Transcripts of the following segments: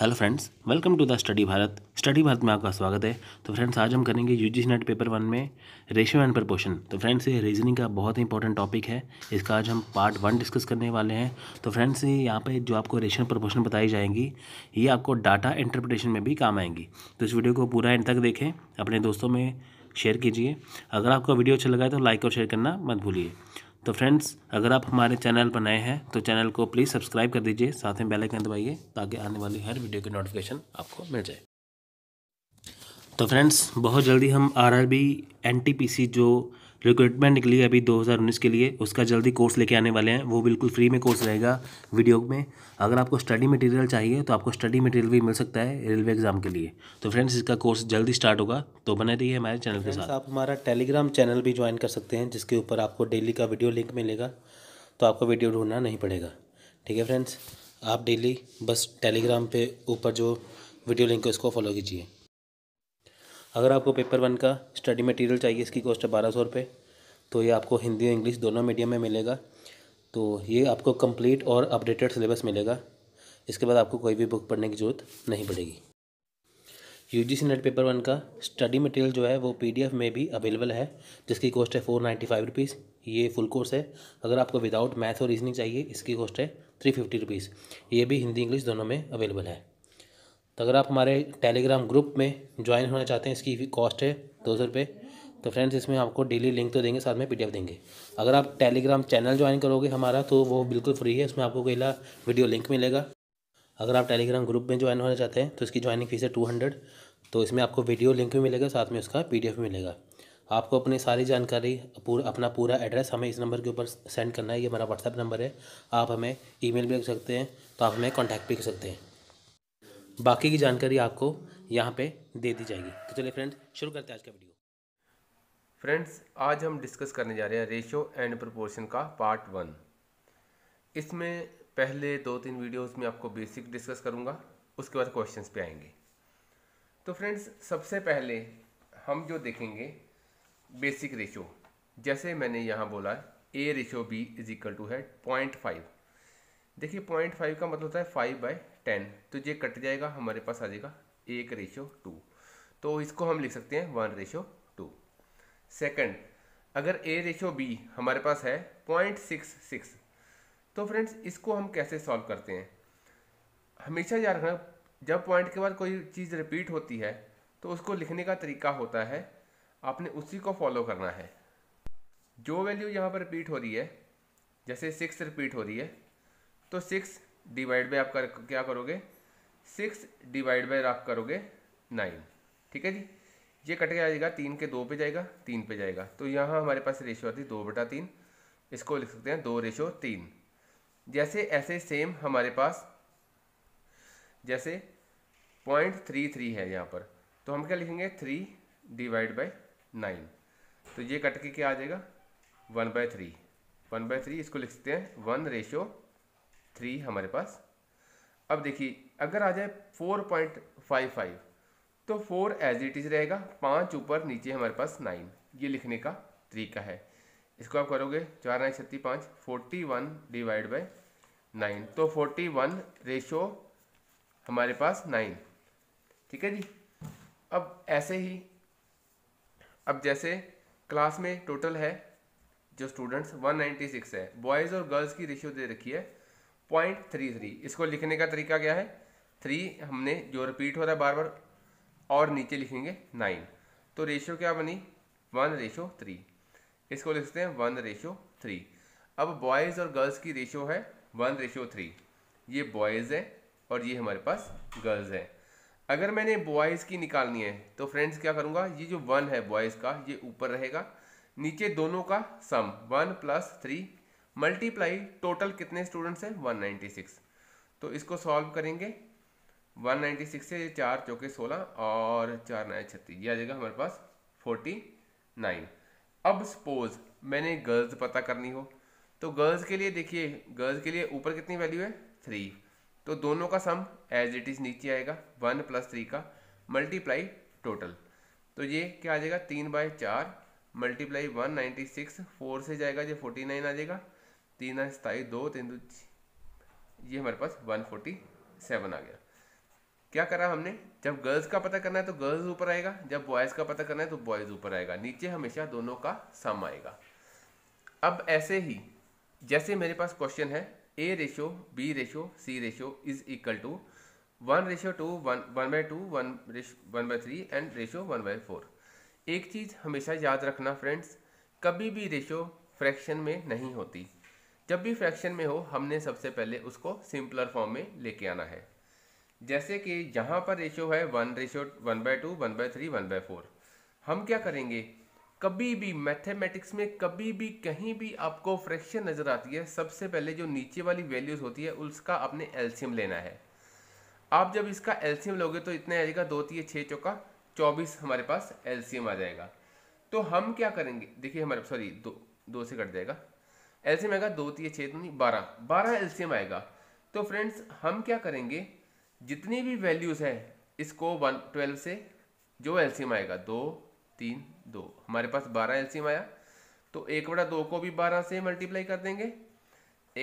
Hello friends, welcome to the study Bharat में आपका स्वागत है। तो फ्रेंड्स, आज हम करेंगे यूजीसी नेट पेपर वन में रेशियो एंड प्रपोर्शन। तो फ्रेंड्स, ये रीजनिंग का बहुत ही इंपॉर्टेंट टॉपिक है, इसका आज हम पार्ट वन डिस्कस करने वाले हैं। तो फ्रेंड्स, यहाँ पे जो आपको रेशियो एंड प्रपोर्शन बताई जाएंगी, ये आपको डाटा इंटरप्रिटेशन में भी काम आएंगी। तो इस वीडियो को पूरा एंड तक देखें, अपने दोस्तों में शेयर कीजिए। अगर आपको वीडियो अच्छा लगा है तो लाइक और शेयर करना मत भूलिए। तो फ्रेंड्स, अगर आप हमारे चैनल पर नए हैं तो चैनल को प्लीज़ सब्सक्राइब कर दीजिए, साथ में बेल आइकन दबाइए ताकि आने वाली हर वीडियो की नोटिफिकेशन आपको मिल जाए। तो फ्रेंड्स, बहुत जल्दी हम RRB NTPC जो रिक्रूटमेंट निकली है अभी 2019 के लिए, उसका जल्दी कोर्स लेके आने वाले हैं। वो बिल्कुल फ्री में कोर्स रहेगा वीडियो में। अगर आपको स्टडी मटेरियल चाहिए तो आपको स्टडी मटेरियल भी मिल सकता है रेलवे एग्जाम के लिए। तो फ्रेंड्स, इसका कोर्स जल्दी स्टार्ट होगा, तो बने रहिए हमारे चैनल के साथ। आप हमारा टेलीग्राम चैनल भी ज्वाइन कर सकते हैं, जिसके ऊपर आपको डेली का वीडियो लिंक मिलेगा, तो आपको वीडियो ढूंढना नहीं पड़ेगा। ठीक है फ्रेंड्स, आप डेली बस टेलीग्राम पे ऊपर जो वीडियो लिंक है उसको फॉलो कीजिए। अगर आपको पेपर वन का स्टडी मटेरियल चाहिए, इसकी कॉस्ट है 1200 रुपये। तो ये आपको हिंदी और इंग्लिश दोनों मीडियम में मिलेगा। तो ये आपको कंप्लीट और अपडेटेड सिलेबस मिलेगा। इसके बाद आपको कोई भी बुक पढ़ने की ज़रूरत नहीं पड़ेगी। यूजीसी नेट पेपर वन का स्टडी मटेरियल जो है वो PDF में भी अवेलेबल है, जिसकी कॉस्ट है 495 रुपीज़। ये फुल कोर्स है। अगर आपको विदाउट मैथ और रीजनिंग चाहिए, इसकी कॉस्ट है 350 रुपीज़। ये भी हिंदी इंग्लिश दोनों में अवेलेबल है। तो अगर आप हमारे टेलीग्राम ग्रुप में ज्वाइन होना चाहते हैं, इसकी कॉस्ट है 200 रुपये। तो फ्रेंड्स, इसमें आपको डेली लिंक तो देंगे, साथ में PDF देंगे। अगर आप टेलीग्राम चैनल ज्वाइन करोगे हमारा, तो वो बिल्कुल फ्री है, इसमें आपको कोई वीडियो लिंक मिलेगा। अगर आप टेलीग्राम ग्रुप में ज्वाइन होना चाहते हैं तो इसकी ज्वाइनिंग फीस है 200। तो इसमें आपको वीडियो लिंक भी मिलेगा, साथ में उसका PDF भी मिलेगा। आपको अपनी सारी जानकारी, अपना पूरा एड्रेस हमें इस नंबर के ऊपर सेंड करना है। ये हमारा व्हाट्सएप नंबर है। आप हमें email भी कर सकते हैं, तो आप हमें कॉन्टैक्ट भी कर सकते हैं। बाकी की जानकारी आपको यहाँ पे दे दी जाएगी। तो चलिए फ्रेंड्स, शुरू करते हैं आज का वीडियो। फ्रेंड्स, आज हम डिस्कस करने जा रहे हैं रेशियो एंड प्रोपोर्शन का पार्ट वन। इसमें पहले 2-3 वीडियोस में आपको बेसिक डिस्कस करूँगा, उसके बाद क्वेश्चंस पे आएंगे। तो फ्रेंड्स, सबसे पहले हम जो देखेंगे बेसिक रेशियो, जैसे मैंने यहाँ बोला A/B = 0.5। देखिए 0.5 का मतलब होता है 5/10। तो ये कट जाएगा, हमारे पास आ जाएगा 1/2। तो इसको हम लिख सकते हैं 1/2। सेकंड, अगर A/B हमारे पास है 0.66, तो फ्रेंड्स इसको हम कैसे सॉल्व करते हैं? हमेशा याद रखना, जब पॉइंट के बाद कोई चीज़ रिपीट होती है तो उसको लिखने का तरीका होता है, आपने उसी को फॉलो करना है। जो वैल्यू यहाँ पर रिपीट हो रही है, जैसे 6 रिपीट हो रही है, तो 6 डिवाइड बाय आप क्या करोगे, 6 डिवाइड बाय आप करोगे 9। ठीक है जी, ये कट गया जाएगा, 3 के 2 पे जाएगा, 3 पे जाएगा। तो यहाँ हमारे पास रेशियो आती है 2/3। इसको लिख सकते हैं 2/3। जैसे ऐसे सेम हमारे पास जैसे 0.33 है यहाँ पर, तो हम क्या लिखेंगे 3 डिवाइड बाय 9। तो ये कट के क्या आ जाएगा 1/3। इसको लिख सकते हैं 1/3 हमारे पास। अब देखिए, अगर आ जाए 4.55, तो 4 एज इट इज रहेगा, 5 ऊपर नीचे हमारे पास 9। ये लिखने का तरीका है। इसको आप करोगे 4 9 35, 41 डिवाइड बाय 9। तो 41/9 हमारे पास 9। ठीक है जी। अब ऐसे ही, अब जैसे क्लास में टोटल है जो स्टूडेंट्स 196 है, बॉयज़ और गर्ल्स की रेशियो दे रखी है 0.33। इसको लिखने का तरीका क्या है, 3 हमने जो रिपीट हो रहा है बार बार, और नीचे लिखेंगे 9। तो रेशियो क्या बनी 1/3। इसको लिखते हैं 1/3। अब बॉयज़ और गर्ल्स की रेशियो है 1/3। ये बॉयज़ है और ये हमारे पास गर्ल्स है। अगर मैंने बॉयज़ की निकालनी है तो फ्रेंड्स क्या करूँगा, ये जो 1 है बॉयज़ का, ये ऊपर रहेगा, नीचे दोनों का सम 1 + 3 मल्टीप्लाई टोटल कितने स्टूडेंट्स हैं 196। तो इसको सॉल्व करेंगे 196 से 4 चौके 16 और 4 9 36, यह आ जाएगा हमारे पास 49। अब सपोज मैंने गर्ल्स पता करनी हो तो गर्ल्स के लिए देखिए, गर्ल्स के लिए ऊपर कितनी वैल्यू है 3, तो दोनों का सम एज इट इज नीचे आएगा 1 + 3 का मल्टीप्लाई टोटल। तो ये क्या आ जाएगा 3/4 मल्टीप्लाई 196, 4 से जाएगा जो 49 आ जाएगा, 3 × 27 2 3 2, ये हमारे पास 147 आ गया। क्या करा हमने, जब गर्ल्स का पता करना है तो गर्ल्स ऊपर आएगा, जब बॉयज़ का पता करना है तो बॉयज़ ऊपर आएगा, नीचे हमेशा दोनों का सम आएगा। अब ऐसे ही जैसे मेरे पास क्वेश्चन है A ratio B ratio C ratio is equal to 1:2, 1/2, 1/3 and ratio 1/4। एक चीज़ हमेशा याद रखना फ्रेंड्स, कभी भी रेशो फ्रैक्शन में नहीं होती। जब भी फ्रैक्शन में हो हमने सबसे पहले उसको सिंपलर फॉर्म में लेके आना है। जैसे कि यहाँ पर रेशो है 1:1/2, 1/3, 1/4। हम क्या करेंगे, कभी भी मैथमेटिक्स में कभी भी कहीं भी आपको फ्रैक्शन नज़र आती है, सबसे पहले जो नीचे वाली वैल्यूज़ होती है उसका आपने एलसीएम लेना है। आप जब इसका एलसीएम लोगे तो इतना आ जाएगा 2 3 6 चौका 24 हमारे पास एलसीएम आ जाएगा। तो हम क्या करेंगे, देखिए हमारे सॉरी दो से कट जाएगा, एलसीएम आएगा 2 3 6 12 एलसीएम आएगा। तो फ्रेंड्स हम क्या करेंगे, जितनी भी वैल्यूज़ है इसको 1 12 से जो एलसीएम आएगा 2 3 2, हमारे पास 12 एलसीएम आया। तो 1/2 को भी 12 से मल्टीप्लाई कर देंगे,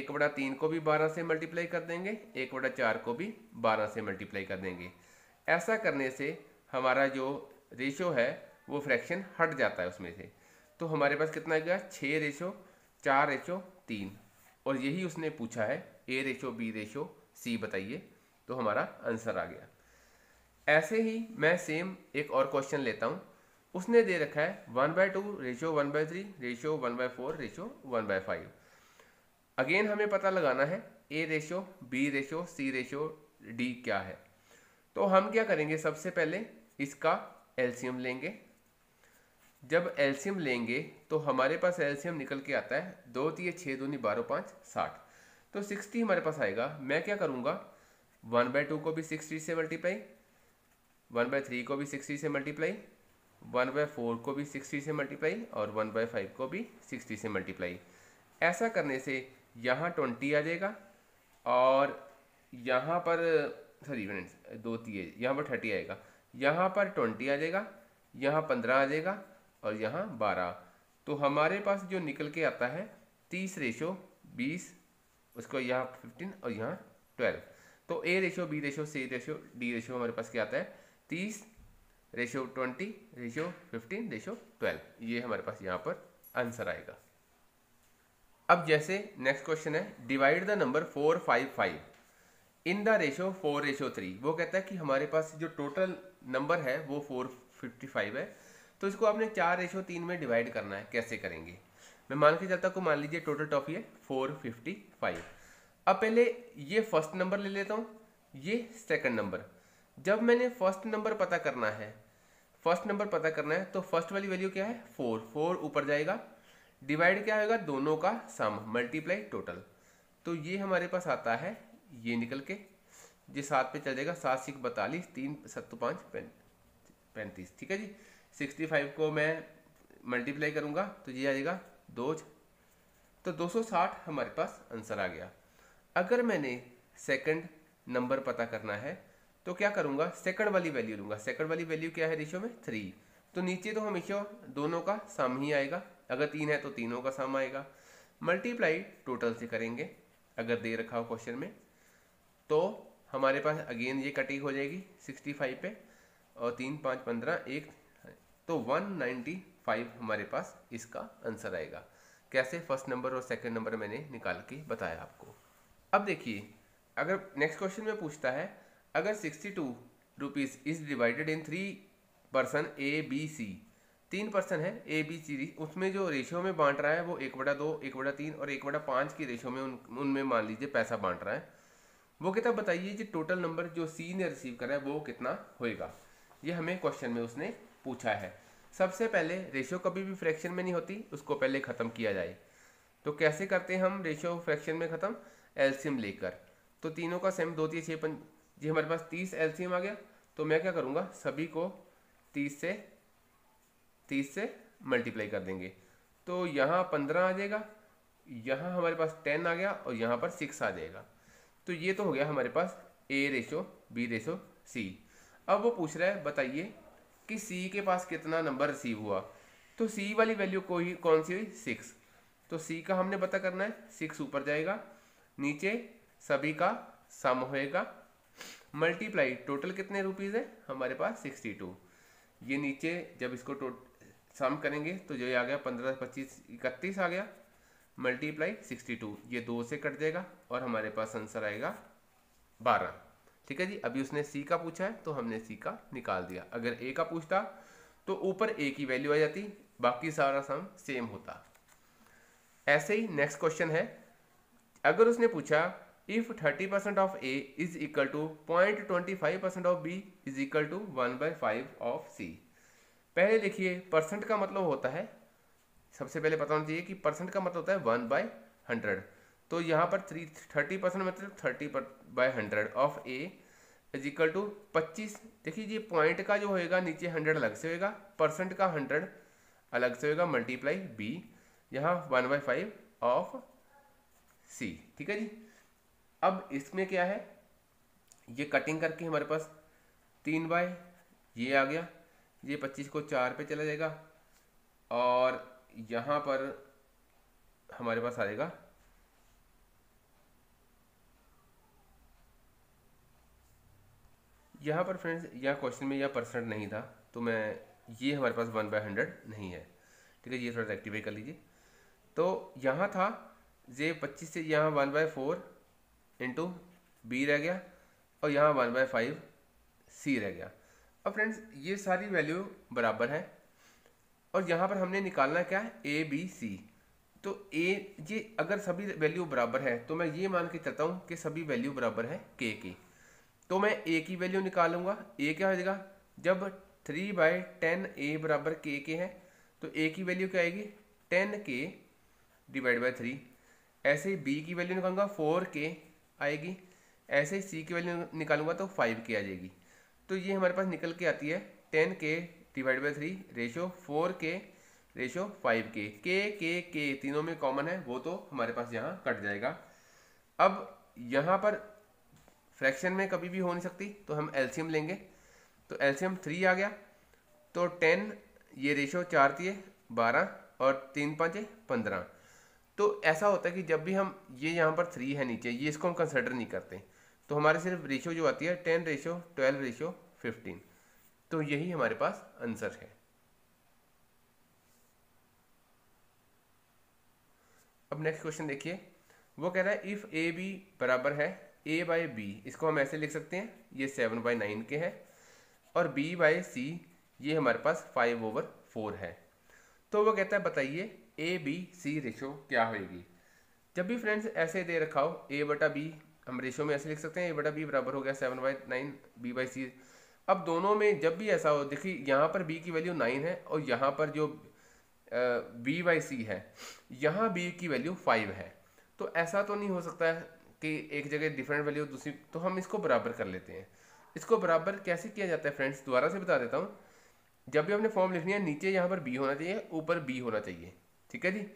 1/3 को भी 12 से मल्टीप्लाई कर देंगे, 1/4 को भी 12 से मल्टीप्लाई कर देंगे। ऐसा करने से हमारा जो रेशो है वो फ्रैक्शन हट जाता है उसमें से। तो हमारे पास कितना आ गया, 6:4:3। और यही उसने पूछा है A ratio B ratio C बताइए, तो हमारा आंसर आ गया। ऐसे ही मैं सेम एक और क्वेश्चन लेता हूँ। उसने दे रखा है 1/2 रेशो 1/3 रेशो 1/4 रेशो 1/5। अगेन हमें पता लगाना है A ratio B ratio C ratio D क्या है। तो हम क्या करेंगे, सबसे पहले इसका एलसीएम लेंगे। जब एलसीएम लेंगे तो हमारे पास एलसीएम निकल के आता है 2 3 6 2 12 5 60। तो 60 हमारे पास आएगा। मैं क्या करूँगा, 1/2 को भी 60 से मल्टीप्लाई, 1/3 को भी 60 से मल्टीप्लाई, 1/4 को भी 60 से मल्टीप्लाई और 1/5 को भी 60 से मल्टीप्लाई। ऐसा करने से यहाँ 20 आ जाएगा और यहाँ पर सॉरी फ्रेंड्स 2 3, यहाँ पर 30 आएगा, यहाँ पर 20 आ जाएगा, यहाँ 15 आ जाएगा और यहाँ 12। तो हमारे पास जो निकल के आता है 30:20, उसको यहाँ 15 और यहाँ 12। तो A ratio B ratio C ratio D ratio हमारे पास क्या आता है, 30:20:15:12। ये हमारे पास यहाँ पर आंसर आएगा। अब जैसे नेक्स्ट क्वेश्चन है, divide the number 4 5 5 in the ratio 4:3। वो कहता है कि हमारे पास जो टोटल नंबर है वो 455 है, तो इसको आपने 4:3 में डिवाइड करना है। कैसे करेंगे, मैं मान के चलता हूँ, मान लीजिए टोटल टॉफी है 455। अब पहले ये फर्स्ट नंबर ले लेता हूँ, ये सेकंड नंबर। जब मैंने फर्स्ट नंबर पता करना है, तो फर्स्ट वाली वैल्यू क्या है, 4 4 ऊपर जाएगा, डिवाइड क्या होगा, दोनों का सम मल्टीप्लाई टोटल। तो ये हमारे पास आता है, ये निकल के ये 7 पे चल जाएगा, 7 6 42, 3 7 5 35। ठीक है जी, 65 को मैं मल्टीप्लाई करूँगा तो ये आ जाएगा 2, तो 260 हमारे पास आंसर आ गया। अगर मैंने सेकंड नंबर पता करना है तो क्या करूँगा, सेकंड वाली वैल्यू लूँगा। सेकंड वाली वैल्यू क्या है रेशो में, 3। तो नीचे तो हमेशा दोनों का सम ही आएगा, अगर 3 है तो तीनों का सम आएगा, मल्टीप्लाई टोटल से करेंगे अगर दे रखा हो क्वेश्चन में। तो हमारे पास अगेन ये कटिंग हो जाएगी 65 पे और 3 5 15 1, तो 195 हमारे पास इसका आंसर आएगा। कैसे फर्स्ट नंबर और सेकेंड नंबर मैंने निकाल के बताया आपको। अब देखिए, अगर नेक्स्ट क्वेश्चन में पूछता है, अगर 62 rupees is divided in 3 person A B C, 3 person है ए बी सी, उसमें जो रेशियो में बांट रहा है वो 1/2, 1/3 और 1/5 की रेशियो में उनमें मान लीजिए पैसा बांट रहा है। वो कहता है बताइए कि टोटल नंबर जो सी ने रिसीव करा है वो कितना होएगा। ये हमें क्वेश्चन में उसने पूछा है। सबसे पहले रेशियो कभी भी फ्रैक्शन में नहीं होती, उसको पहले ख़त्म किया जाए। तो कैसे करते हैं हम रेशियो फ्रैक्शन में ख़त्म, एलसीएम लेकर। तो तीनों का सेम 2 3 6 5 जी, हमारे पास 30 एलसीएम आ गया। तो मैं क्या करूँगा, सभी को 30 से मल्टीप्लाई कर देंगे। तो यहाँ 15 आ जाएगा, यहाँ हमारे पास 10 आ गया और यहाँ पर 6 आ जाएगा। तो ये तो हो गया हमारे पास A ratio B ratio C. अब वो पूछ रहा है बताइए कि सी के पास कितना नंबर रिसीव हुआ। तो सी वाली वैल्यू को ही कौन सी हुई, 6। तो सी का हमने पता करना है, 6 ऊपर जाएगा, नीचे सभी का सम होएगा मल्टीप्लाई टोटल कितने रुपीज़ है हमारे पास 62। ये नीचे जब इसको सम करेंगे तो जो ये आ गया 15, 25, 31 आ गया मल्टीप्लाई 62, ये 2 से कट जाएगा और हमारे पास आंसर आएगा 12। ठीक है जी। अभी उसने सी का पूछा है तो हमने सी का निकाल दिया। अगर ए का पूछता तो ऊपर ए की वैल्यू आ जाती, बाकी सारा सम सेम होता। ऐसे ही नेक्स्ट क्वेश्चन है, अगर उसने पूछा if 30% of A is equal to 0.25% of B is equal to 1/5 of C. पहले देखिए परसेंट का मतलब होता है, सबसे पहले पता होना चाहिए कि परसेंट का मतलब होता है 1/100। तो यहाँ पर 30% मतलब 30/100 of A is equal to 25। देखिए ये पॉइंट का जो होएगा नीचे 100 अलग से होएगा, परसेंट का 100 अलग से होएगा, मल्टीप्लाई बी यहाँ 1/5 ऑफ सी। ठीक है जी। अब इसमें क्या है, ये कटिंग करके हमारे पास 3/, ये आ गया, ये 25 को 4 पे चला जाएगा और यहाँ पर हमारे पास आ जाएगा 1/100 में यह परसेंट नहीं था तो मैं ये हमारे पास 1/100 नहीं है। ठीक है, ये थोड़ा रेक्टिफाई कर लीजिए। तो यहाँ था ये 25 से यहाँ 1/4 इंटू बी रह गया और यहाँ 1/5 सी रह गया। अब फ्रेंड्स ये सारी वैल्यू बराबर है और यहाँ पर हमने निकालना क्या है ए बी सी। तो ए ये अगर सभी वैल्यू बराबर है तो मैं ये मान के चलता हूँ कि सभी वैल्यू बराबर है के की। तो मैं ए की वैल्यू निकालूंगा। ए क्या हो जाएगा जब 3/10 ए बराबर के है तो ए की वैल्यू क्या आएगी 10k/3। ऐसे ही बी की वैल्यू निकालूंगा 4k आएगी, ऐसे ही सी की वैल्यू निकालूंगा तो 5k आ जाएगी। तो ये हमारे पास निकल के आती है 10k/3 ratio 4k ratio 5k। के तीनों में कॉमन है वो तो हमारे पास यहाँ कट जाएगा। अब यहाँ पर फ्रैक्शन में कभी भी हो नहीं सकती तो हम एलसीएम लेंगे। तो एलसीएम 3 आ गया तो 10 ये रेशो 4 थी 12 और 3 5 15। तो ऐसा होता है कि जब भी हम ये यहाँ पर 3 है नीचे, ये इसको हम कंसिडर नहीं करते तो हमारे सिर्फ रेशो जो आती है 10 रेशो 12 रेशो 15। तो यही हमारे पास आंसर है। अब नेक्स्ट क्वेश्चन देखिए, वो कह रहा है इफ़ ए बी बराबर है a/b, इसको हम ऐसे लिख सकते हैं ये 7/9 के है, और b/c ये हमारे पास 5/4 है। तो वो कहता है बताइए a/b/c रेशो क्या होगी। जब भी फ्रेंड्स ऐसे दे रखा हो a/b हम रेशो में ऐसे लिख सकते हैं, a/b बराबर हो गया 7/9 b/c। अब दोनों में जब भी ऐसा हो, देखिए यहाँ पर b की वैल्यू 9 है और यहाँ पर जो b/c है यहाँ b की वैल्यू 5 है। तो ऐसा तो नहीं हो सकता है कि एक जगह डिफरेंट वैल्यू दूसरी, तो हम इसको बराबर कर लेते हैं। इसको बराबर कैसे किया जाता है फ्रेंड्स, दोबारा से बता देता हूँ। जब भी हमने फॉर्म लिखनी है नीचे यहाँ पर b होना चाहिए, ऊपर b होना चाहिए। ठीक है जी।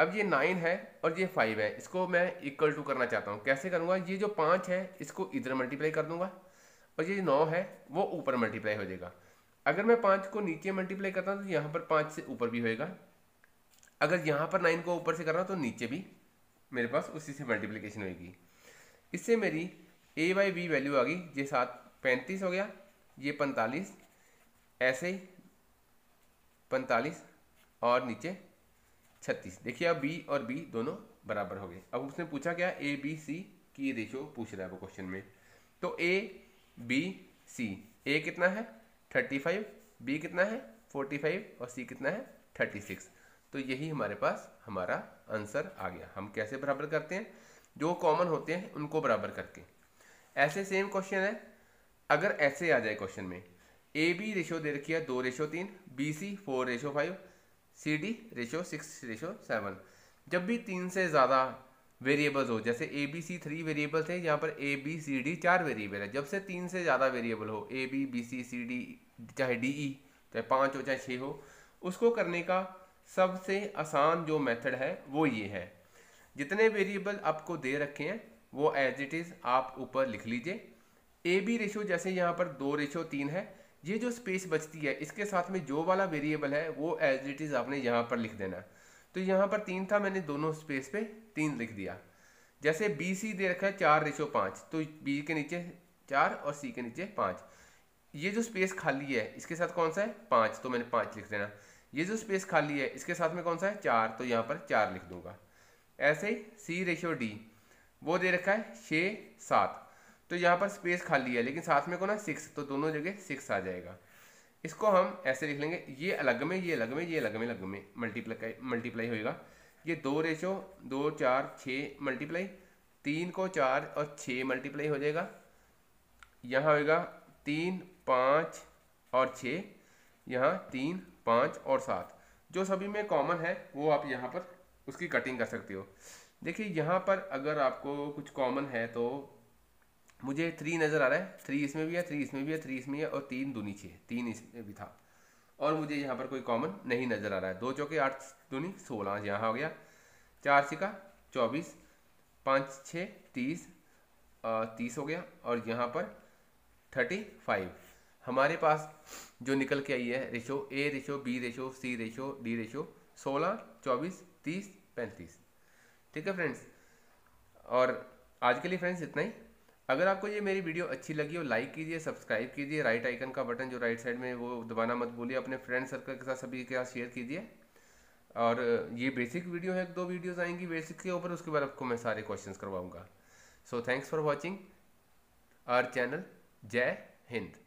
अब ये 9 है और ये 5 है, इसको मैं इक्वल टू करना चाहता हूँ। कैसे करूँगा, ये जो 5 है इसको इधर मल्टीप्लाई कर दूँगा और ये 9 है वो ऊपर मल्टीप्लाई हो जाएगा। अगर मैं 5 को नीचे मल्टीप्लाई करता हूँ तो यहाँ पर 5 से ऊपर भी होएगा, अगर यहाँ पर 9 को ऊपर से कर रहा हूँ तो नीचे भी मेरे पास उसी से मल्टीप्लिकेशन होएगी। इससे मेरी a/b वैल्यू आ गई, ये 7 35 हो गया, ये 45, ऐसे ही 45 और नीचे 36। देखिए अब b और b दोनों बराबर हो गए। अब उसने पूछा क्या a/b/c की रेशो पूछ रहा है वो क्वेश्चन में। तो a/b/c, a कितना है 35, b कितना है 45 और c कितना है 36। तो यही हमारे पास हमारा आंसर आ गया। हम कैसे बराबर करते हैं, जो कॉमन होते हैं उनको बराबर करके। ऐसे सेम क्वेश्चन है, अगर ऐसे आ जाए क्वेश्चन में ab रेशो दे रखी है 2/3, bc 4/5, cd रेशो 6/7। जब भी 3 से ज़्यादा वेरिएबल्स हो, जैसे abc 3 वेरिएबल थे, यहाँ पर abcd 4 वेरिएबल है। जब से 3 से ज़्यादा वेरिएबल हो, ab bc cd, चाहे de चाहे 5 हो चाहे 6 हो, उसको करने का सबसे आसान जो मेथड है वो ये है। जितने वेरिएबल आपको दे रखे हैं वो एज इट इज़ आप ऊपर लिख लीजिए। ab रेशो जैसे यहाँ पर 2/3 है, ये जो स्पेस बचती है इसके साथ में जो वाला वेरिएबल है वो एज इट इज़ आपने यहाँ पर लिख देना। तो यहाँ पर 3 था, मैंने दोनों स्पेस पे 3 लिख दिया। जैसे bc दे रखा है 4/5, तो b के नीचे 4 और सी के नीचे 5। ये जो स्पेस खाली है इसके साथ कौन सा है 5, तो मैंने 5 लिख देना। ये जो स्पेस खाली है इसके साथ में कौन सा है 4, तो यहाँ पर 4 लिख दूंगा। ऐसे ही सी रेशियो डी वो दे रखा है 6 7, तो यहाँ पर स्पेस खाली है लेकिन साथ में कौन है 6, तो दोनों जगह 6 आ जाएगा। इसको हम ऐसे लिख लेंगे, ये अलग में ये अलग में ये अलग में मल्टीप्लाई होएगा। ये 2 रेशो 2 4 6 मल्टीप्लाई 3 को 4 और 6 मल्टीप्लाई हो जाएगा। यहाँ होएगा 3 5 और 6, यहाँ 3 5 और 7, जो सभी में कॉमन है वो आप यहाँ पर उसकी कटिंग कर सकते हो। देखिए यहाँ पर अगर आपको कुछ कॉमन है तो मुझे 3 नज़र आ रहा है, 3 इसमें भी है 3 इसमें भी है 3 इसमें है और 3 दूनी 6, 3 इसमें भी था। और मुझे यहाँ पर कोई कॉमन नहीं नज़र आ रहा है। 2 चौके 8 दूनी 16 यहाँ हो गया, 4 सिका 24, 5 6 30 हो गया, और यहाँ पर 35 हमारे पास जो निकल के आई है ratio A ratio B ratio C ratio D ratio 16 24 30 35। ठीक है फ्रेंड्स, और आज के लिए फ्रेंड्स इतना ही। अगर आपको ये मेरी वीडियो अच्छी लगी हो लाइक कीजिए, सब्सक्राइब कीजिए, राइट आइकन का बटन जो राइट साइड में वो दबाना मत भूलिए, अपने फ्रेंड सर्कल के साथ सभी के साथ शेयर कीजिए। और ये बेसिक वीडियो है, 2 वीडियोस आएंगी बेसिक के ऊपर, उसके बाद आपको मैं सारे क्वेश्चंस करवाऊंगा। So thanks for watching our channel. जय हिंद।